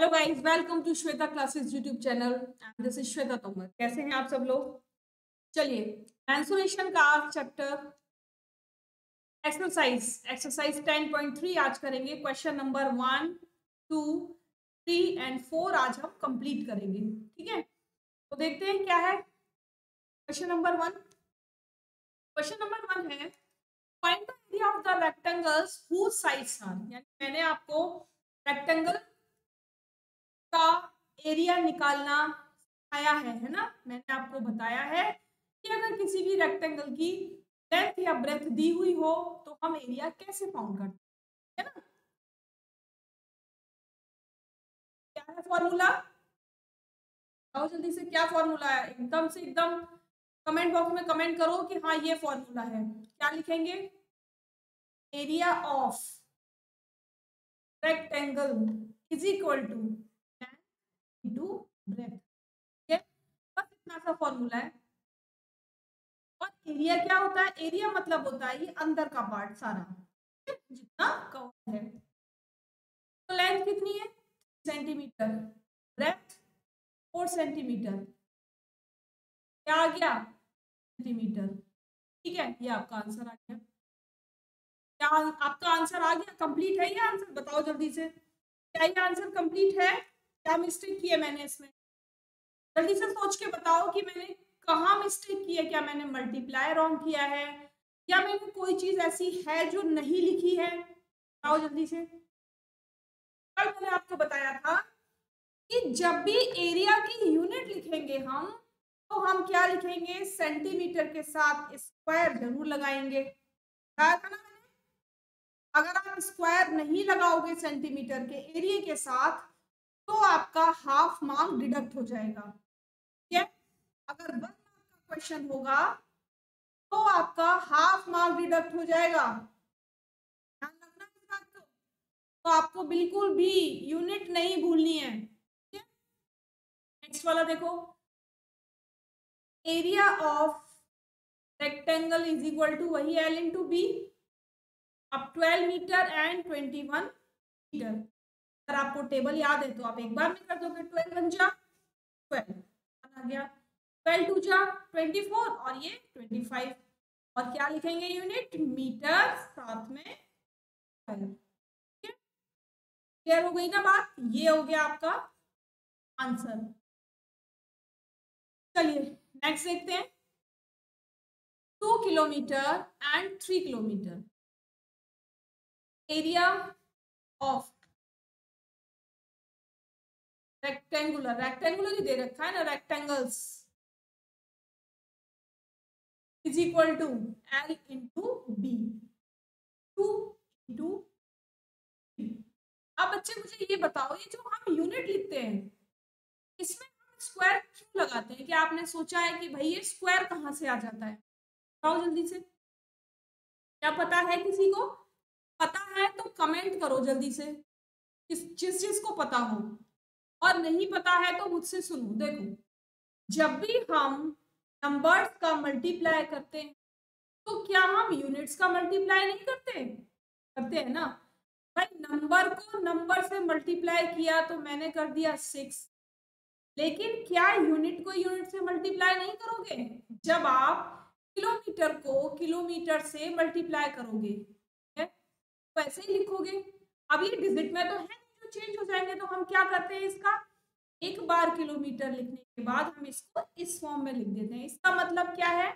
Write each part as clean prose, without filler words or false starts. Hello guys, welcome to Shweta classes YouTube channel and this is Shweta Tomar. कैसे हैं आप सब लोग? चलिए, मेंस्ट्रुएशन का चैप्टर एक्सरसाइज 10.3 आज करेंगे। क्वेश्चन नंबर 1, 2, 3 एंड 4 आज हम कंप्लीट करेंगे। ठीक है, तो देखते हैं क्या है। क्वेश्चन नंबर 1 है find the area of the rectangles whose sides are, यानी मैंने आपको रेक्टेंगल का एरिया निकालना आया है ना। मैंने आपको बताया है कि अगर किसी भी रेक्टेंगल की लेंथ या ब्रेथ दी हुई हो तो हम एरिया कैसे फाउंड करते हैं, है ना। क्या है फॉर्मूला, बताओ जल्दी से क्या फॉर्मूला है। एकदम से एकदम कमेंट बॉक्स में कमेंट करो कि हाँ ये फॉर्मूला है। क्या लिखेंगे? Area of rectangle is equal to breadth. ठीक है, बस इतना सा फॉर्मूला है। और एरिया क्या होता है? एरिया मतलब होता है ये अंदर का पार्ट सारा, जितना कवर है। तो लेंथ कितनी है? 3 सेंटीमीटर, ब्रेथ 4 सेंटीमीटर। क्या आ गया? सेंटीमीटर। ठीक है, ये आपका आंसर आ गया। क्या आपका आंसर आ गया? कंप्लीट है ये आंसर? बताओ जल्दी से, क्या ये आंसर कंप्लीट है? क्या मिस्टेक किया मैंने इसमें? जल्दी से सोच के बताओ कि मैंने कहाँ मिस्टेक किया। क्या मैंने मल्टीप्लाई रॉन्ग किया है, या मैंने कोई चीज ऐसी है जो नहीं लिखी है? बताओ जल्दी से। कल मैंने आपको बताया था कि जब भी एरिया की यूनिट लिखेंगे हम, तो हम क्या लिखेंगे? सेंटीमीटर के साथ स्क्वायर जरूर लगाएंगे। बताया था ना मैंने, अगर आप स्क्वायर नहीं लगाओगे सेंटीमीटर के एरिया के साथ तो आपका हाफ मार्क डिडक्ट हो जाएगा। ठीक है, अगर 1 मार्क का क्वेश्चन होगा तो आपका हाफ मार्क डिडक्ट हो जाएगा। ध्यान रखना इस बात को। तो आपको बिल्कुल भी यूनिट नहीं भूलनी है। ठीक है, नेक्स्ट वाला देखो, area of rectangle is equal to वही L × B, अब 12 मीटर एंड 21 मीटर। अगर आपको टेबल याद है तो आप एक बार में कर दोगे। 12 × 12 = 24 और ये 25। और क्या लिखेंगे? यूनिट मीटर साथ में। क्लियर हो गई ना बात? ये हो गया आपका आंसर। चलिए नेक्स्ट देखते हैं। 2 kilometre and 3 kilometre area of rectangular ही दे रखा है ना, rectangles is equal to L × B, 2 × 3। अब बच्चे मुझे ये बताओ, ये जो हम यूनिट लिखते हैं इसमें हम स्क्वायर क्यों लगाते हैं? क्या आपने सोचा है कि भाई ये स्क्वायर कहाँ से आ जाता है? बताओ जल्दी से, क्या पता है किसी को? पता है तो कमेंट करो जल्दी से, जिस चीज को पता हो। और नहीं पता है तो मुझसे सुनो। देखो, जब भी हम नंबर्स का मल्टीप्लाई करते हैं तो क्या हम यूनिट्स का मल्टीप्लाई नहीं करते? करते हैं ना भाई। नंबर को नंबर से मल्टीप्लाई किया तो मैंने कर दिया 6, लेकिन क्या यूनिट को यूनिट से मल्टीप्लाई नहीं करोगे? जब आप किलोमीटर को किलोमीटर से मल्टीप्लाई करोगे, ठीक है, तो ऐसे ही लिखोगे। अब ये डिजिट में तो है, चेंज हो जाएंगे। तो हम क्या करते हैं, इसका एक बार किलोमीटर लिखने के बाद हम इसको इस फॉर्म में लिख देते हैं। इसका मतलब क्या है?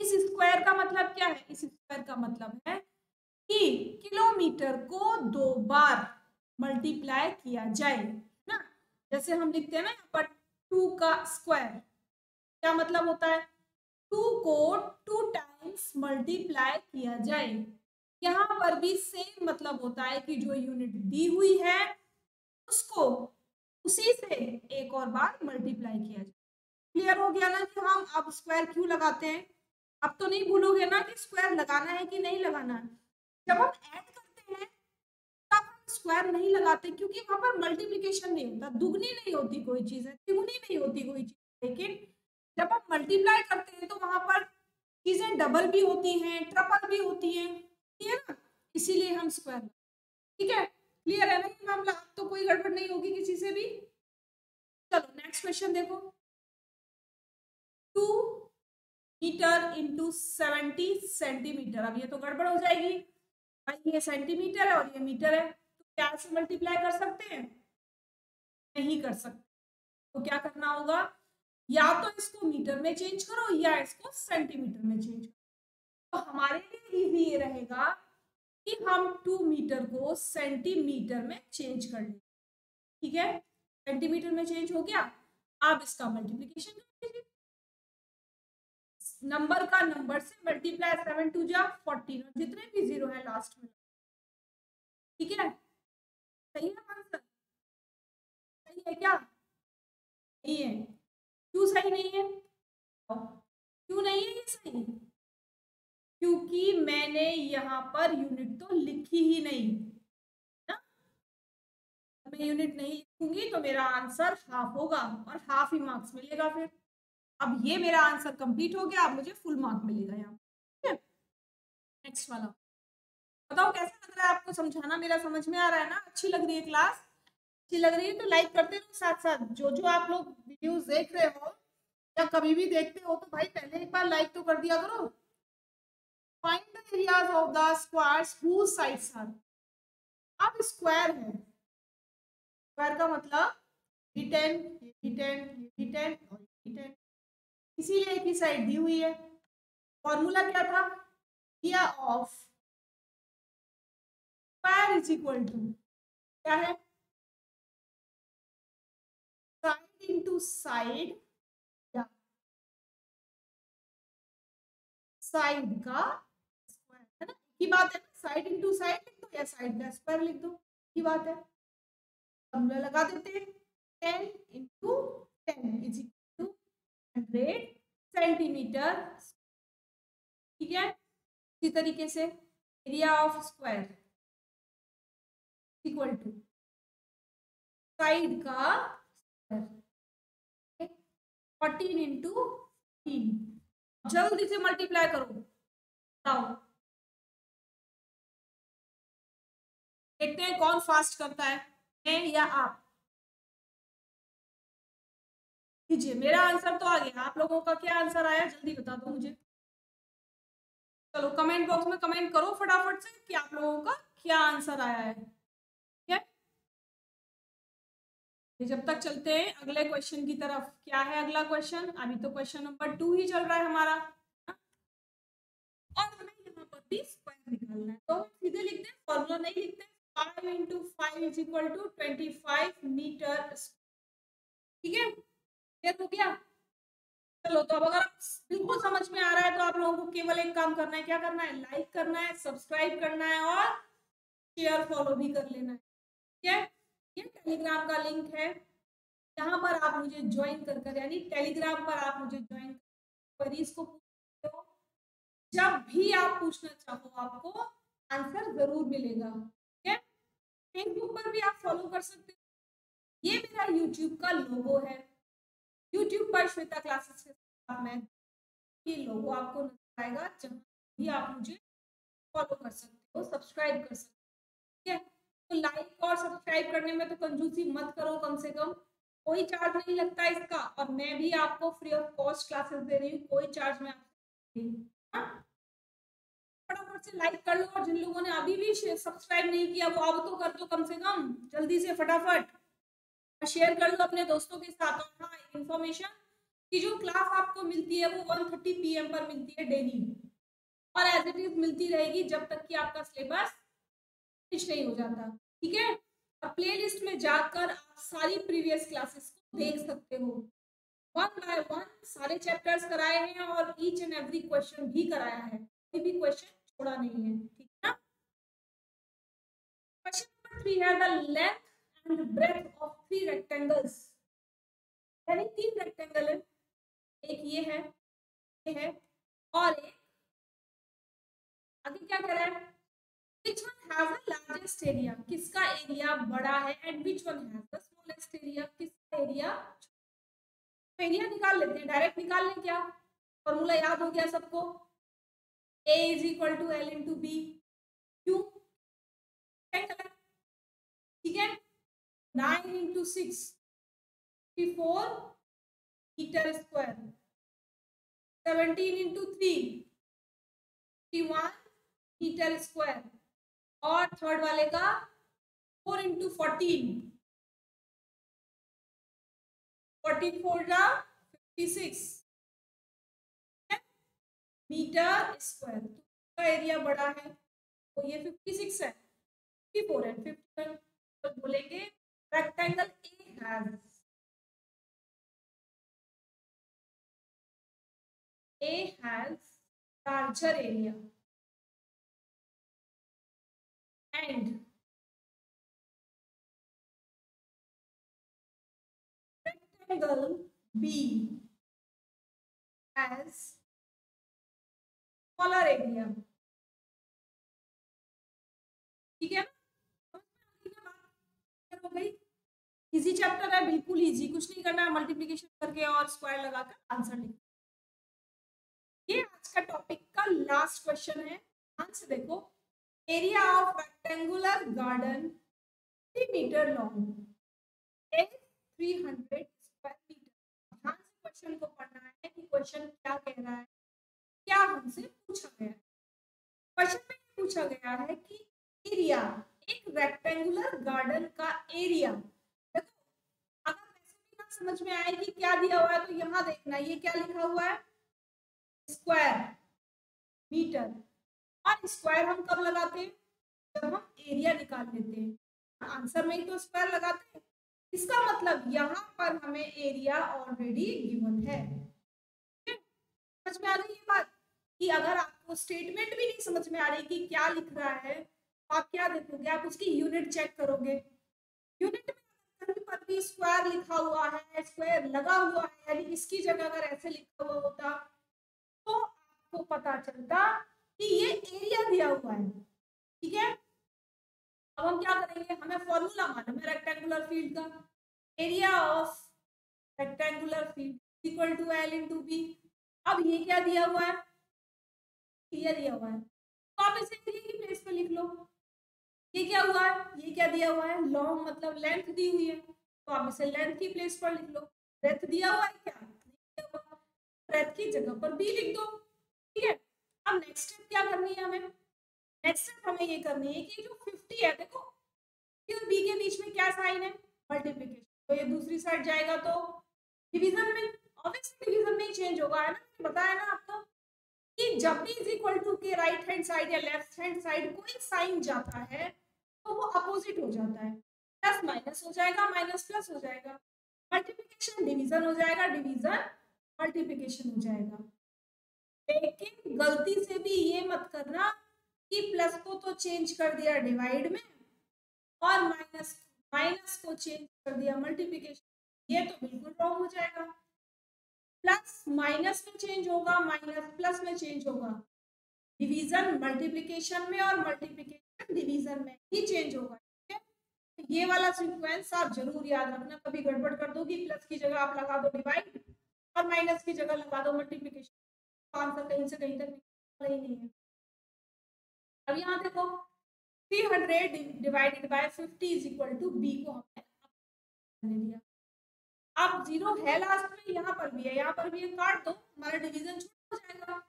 इस स्क्वायर का मतलब क्या है? इस स्क्वायर का मतलब है कि किलोमीटर को 2 बार मल्टीप्लाई किया जाए ना। जैसे हम लिखते हैं ना यहाँ पर 2 का स्क्वायर, क्या मतलब होता है? 2 को 2 टाइम्स मल्टीप्लाई किया जाए। यहाँ पर भी सेम मतलब होता है कि जो यूनिट दी हुई है उसको उसी से एक और बार मल्टीप्लाई किया जाए। क्लियर हो गया ना कि हम अब स्क्वायर क्यों लगाते हैं? अब तो नहीं भूलोगे ना कि स्क्वायर लगाना है कि नहीं लगाना है। जब हम ऐड करते हैं तब हम स्क्वायर नहीं लगाते, क्योंकि वहां पर मल्टीप्लीकेशन नहीं होता, दुगनी नहीं होती कोई चीज, है तिगुनी नहीं होती कोई चीज। लेकिन जब हम मल्टीप्लाई करते हैं तो वहां पर चीजें डबल भी होती हैं, ट्रिपल भी होती हैं, है ना, इसीलिए हम स्क्वायर। ठीक है, क्लियर है ना ये मामला? तो कोई गड़बड़ नहीं होगी किसी क्वेश्चन देखो, 2 मीटर इंटू 70 सेंटीमीटर। अब ये तो गड़बड़ हो जाएगी भाई, ये सेंटीमीटर है और ये मीटर है, तो क्या इसे मल्टीप्लाई कर सकते हैं? नहीं कर सकते। तो क्या करना होगा, या तो इसको मीटर में चेंज करो या इसको सेंटीमीटर में चेंज करो। तो हमारे लिए इजी ये रहेगा कि हम 2 मीटर को सेंटीमीटर में चेंज कर लें। ठीक है, सेंटीमीटर में चेंज हो गया। अब इसका मल्टीप्लिकेशन कर लीजिए, नंबर का नंबर से मल्टीप्लाई, 7 2 जा 14, और जितने भी जीरो है लास्ट में। ठीक है, सही है आंसर, सही है क्या? नहीं है। क्यों सही नहीं है? क्यों नहीं है ये सही? क्योंकि मैंने यहाँ पर यूनिट तो लिखी ही नहीं ना, मैं यूनिट नहीं लिखूंगी तो मेरा आंसर हाफ होगा और हाफ ही मार्क्स मिलेगा फिर। अब ये मेरा आंसर कंप्लीट हो गया, अब मुझे फुल मार्क मिलेगा यहाँ। ठीक है, नेक्स्ट वाला बताओ कैसा लग रहा है आपको? समझाना मेरा समझ में आ रहा है ना? अच्छी लग रही है क्लास? अच्छी लग रही है तो लाइक करते रहो। साथ साथ जो जो आप लोग वीडियोस देख रहे हो या कभी भी देखते हो तो भाई पहले एक बार लाइक तो कर दिया करो। Find the areas of the squares whose sides are. अब स्क्वायर है, स्क्वायर का मतलब ये 10 इसीलिए एक ही साइड दी हुई है। फॉर्मूला क्या था? Area of square is equal to क्या है, साइड इंटू साइड या साइड का स्क्वायर, है ना? की बात है ना, साइड इंटू साइड लिख दो या साइड का स्क्वायर लिख दो, की बात है। फॉर्मूला लगा देते हैं, 10 इंटू 10 इज 100 सेंटीमीटर। ठीक है, इसी तरीके से area of square equal to side का स्क्वायर 14 इंटू 3। जल्दी से मल्टीप्लाई करो, बताओ देखते हैं कौन फास्ट करता है, मैं या आप? कीजिए, मेरा आंसर तो आ गया, आप लोगों का क्या आंसर आया जल्दी बता दो मुझे। चलो कमेंट बॉक्स में कमेंट करो फटाफट से कि आप लोगों का क्या आंसर आया है। ठीक है, जब तक चलते हैं अगले क्वेश्चन की तरफ। क्या है अगला क्वेश्चन? अभी तो क्वेश्चन नंबर 2 ही चल रहा है हमारा, और हमें यहाँ पर भी स्क्वायर निकालना है। तो सीधे लिखते हैं, फॉर्मूला नहीं लिखते, 5 into 5 is equal to 25 metre. ठीक है, हो गया। चलो, तो अब अगर बिल्कुल समझ में आ रहा है तो आप लोगों को केवल एक काम करना है, क्या करना है? लाइक करना है, सब्सक्राइब करना है और शेयर फॉलो भी कर लेना है। ठीक है, ये टेलीग्राम का लिंक है, यहाँ पर आप मुझे ज्वाइन कर यानी टेलीग्राम पर आप मुझे ज्वाइन कर इसको पूछ लो, जब भी आप पूछना चाहो आपको आंसर जरूर मिलेगा। ठीक है, फेसबुक पर भी आप फॉलो कर सकते हो। ये मेरा यूट्यूब का लोगो है, यूट्यूब पर श्वेता क्लासेस के साथ मैं ये लोगो आपको नजर आएगा, जहाँ भी आप मुझे फॉलो कर सकते हो, सब्सक्राइब कर सकते हो। ठीक है, तो लाइक और सब्सक्राइब करने में तो कंजूसी मत करो, कम से कम कोई चार्ज नहीं लगता इसका, और मैं भी आपको फ्री ऑफ कॉस्ट क्लासेस दे रही हूँ, कोई चार्ज मैं आपको दे रही हूँ। फटाफट से लाइक कर लो, और जिन लोगों ने अभी भी सब्सक्राइब नहीं किया वो अब तो कर दो कम से कम, जल्दी से फटाफट शेयर कर लो अपने दोस्तों के साथ। और हाँ, इन्फॉर्मेशन कि जो क्लास आपको मिलती है वो 1:30 PM पर मिलती है डेली, और एज इट इज मिलती रहेगी जब तक कि आपका सिलेबस फिनिश नहीं हो जाता। ठीक है, और प्लेलिस्ट में जाकर आप सारी प्रीवियस क्लासेस को देख सकते हो, 1 बाय 1 सारे चैप्टर्स कराए हैं और ईच एंड एवरी क्वेश्चन भी कराया है, कोई भी क्वेश्चन छोड़ा नहीं है। ठीक है ना, क्वेश्चन नंबर 3 है the length breadth of 3 rectangles. यानी 3 रेक्टेंगल है, एक ये है और एक आगे क्या कह रहा है, which one has the largest area, किसका एरिया बड़ा है, and which one has the smallest area, किसका एरिया। तो एरिया निकाल लेते हैं, डायरेक्ट निकाल लें क्या? फॉर्मूला याद हो गया सबको, A = L × B। क्यों? ठीक है, 9 into 6 54 metre square. 17 × 3 51 metre square. और थर्ड वाले का 4 × 14 44 × 56 मीटर स्क्वायर। तो एरिया बड़ा है तो ये 56 है, 54 है, 51 तो बोलेंगे rectangle A has larger area and rectangle B has smaller area। ठीक है, हो गई। इजी चैप्टर है, बिल्कुल इजी, कुछ नहीं करना है, मल्टीप्लिकेशन करके और स्क्वायर लगाकर आंसर लिखना। ये आज का टॉपिक का लास्ट क्वेश्चन है। ध्यान से देखो, area of rectangular garden 3 metre long is 300 square metre. ध्यान से क्वेश्चन को पढ़ना है कि क्वेश्चन क्या कह रहा है, क्या हमसे पूछा गया है। क्वेश्चन में पूछा गया है कि एरिया, एक रेक्टेंगुलर गार्डन का एरिया। देखो, अगर वैसे भी ना समझ में आए कि क्या दिया हुआ है तो यहाँ देखना, ये क्या लिखा हुआ है, स्क्वायर मीटर। और स्क्वायर हम कब लगाते हैं, जब हम एरिया निकाल लेते हैं, आंसर में ही तो स्क्वायर लगाते हैं। इसका मतलब यहाँ पर हमें एरिया ऑलरेडी गिवन है। समझ में आ रही है बात कि अगर आपको स्टेटमेंट भी नहीं समझ में आ रही कि क्या लिख रहा है तो आप क्या देखोगे, आप उसकी यूनिट चेक करोगे। यूनिट में पर भी स्क्वायर लिखा हुआ है, स्क्वायर लगा हुआ है, यानी इसकी जगह अगर ऐसे लिखा हुआ होता तो आपको पता चलता कि ये एरिया दिया हुआ है। ठीक है, अब हम क्या करेंगे, हमें फॉर्मूला मालूम है रेक्टेंगुलर फील्ड का, area of rectangular field equal to L × B। अब ये क्या दिया हुआ है, एरिया दिया हुआ है, तो आप इसे एरिया की प्लेस पे लिख लो। ये क्या हुआ है, ये क्या दिया हुआ है, लॉन्ग मतलब लेंथ दी हुई है, तो आप इसे लेंथ की प्लेस पर लिख लो। ब्रेथ दिया हुआ है क्या, ब्रेथ की जगह पर बी लिख दो। ठीक है, अब नेक्स्ट स्टेप क्या करनी है हमें, नेक्स्ट स्टेप हमें ये करनी है कि जो 50 है, देखो ए और बी के बीच में क्या साइन है, मल्टीप्लिकेशन, तो ये दूसरी साइड जाएगा तो डिवीजन में, ऑब्वियसली डिवीजन में ही चेंज होगा, है ना। बताया ना आपको कि जब भी इज इक्वल टू के राइट हैंड साइड या लेफ्ट हैंड साइड कोई साइन जाता है तो वो अपोजिट हो जाता है, प्लस माइनस हो जाएगा, माइनस प्लस हो जाएगा, मल्टीप्लिकेशन डिवीजन हो जाएगा, डिवीजन मल्टीप्लिकेशन हो जाएगा। लेकिन गलती से भी ये मत करना कि प्लस को तो चेंज कर दिया डिवाइड में और माइनस को चेंज कर दिया मल्टीप्लिकेशन, ये तो बिल्कुल रॉन्ग हो जाएगा। प्लस माइनस में चेंज होगा, माइनस प्लस में चेंज होगा, डिवीजन मल्टीप्लिकेशन में और मल्टीप्लिकेशन डिवीजन में ही चेंज होगा। ये वाला सीक्वेंस आप जरूर याद रखना, कभी गड़बड़ कर दो कि प्लस की जगह आप लगा दो डिवाइड और माइनस की जगह लगा दो मल्टीप्लिकेशन, आंसर कहीं से कहीं तक निकलना ही नहीं है। अब यहाँ देखो 300 ÷ 50 = B को हमने दिया। अब जीरो है लास्ट में, यहाँ पर भी है, यहाँ पर भी है, काट दो, हमारा डिवीजन छूट हो जाएगा।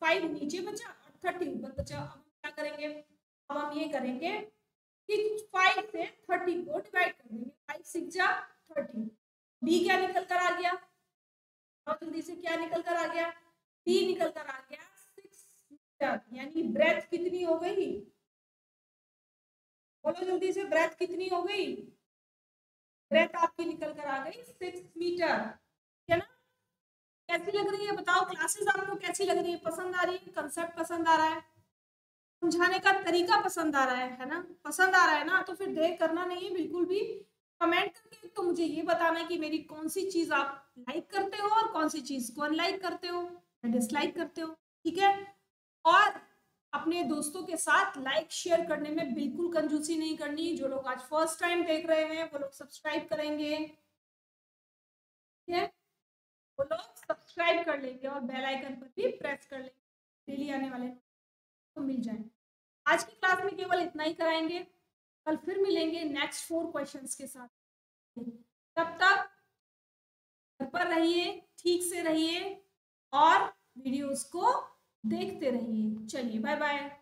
5 नीचे बचा और 30 ऊपर बचा। अब हम क्या करेंगे, अब हम ये करेंगे कि 5 से 30 को डिवाइड कर देंगे, 5×6 = 30। B क्या निकल कर आ गया, और जल्दी से क्या निकल कर आ गया, B निकल कर आ गया 6 मीटर। यानी ब्रेथ कितनी हो गई, बोलो जल्दी से, ब्रेथ कितनी हो गई, ब्रेथ आपकी निकल कर आ गई 6 मीटर। है ना, कैसी लग रही है बताओ क्लासेस, आपको कैसी लग रही है, पसंद आ रही है, कंसेप्ट पसंद आ रहा है, समझाने का तरीका पसंद आ रहा है ना, पसंद आ रहा है ना, तो फिर देर करना नहीं है बिल्कुल भी। कमेंट करके तो मुझे ये बताना कि मेरी कौन सी चीज़ आप लाइक करते हो और कौन सी चीज़ को अनलाइक करते हो या डिसलाइक करते हो। ठीक है, और अपने दोस्तों के साथ लाइक शेयर करने में बिल्कुल कंजूसी नहीं करनी। जो लोग आज फर्स्ट टाइम देख रहे हैं वो लोग सब्सक्राइब करेंगे, ठीक है, वो लोग सब्सक्राइब कर लेंगे और बेल आइकन पर भी प्रेस कर लेंगे, डेली आने वाले तो मिल जाए। आज की क्लास में केवल इतना ही कराएंगे, कल फिर मिलेंगे नेक्स्ट 4 क्वेश्चंस के साथ। तब तक घर पर रहिए, ठीक से रहिए और वीडियोस को देखते रहिए। चलिए बाय बाय।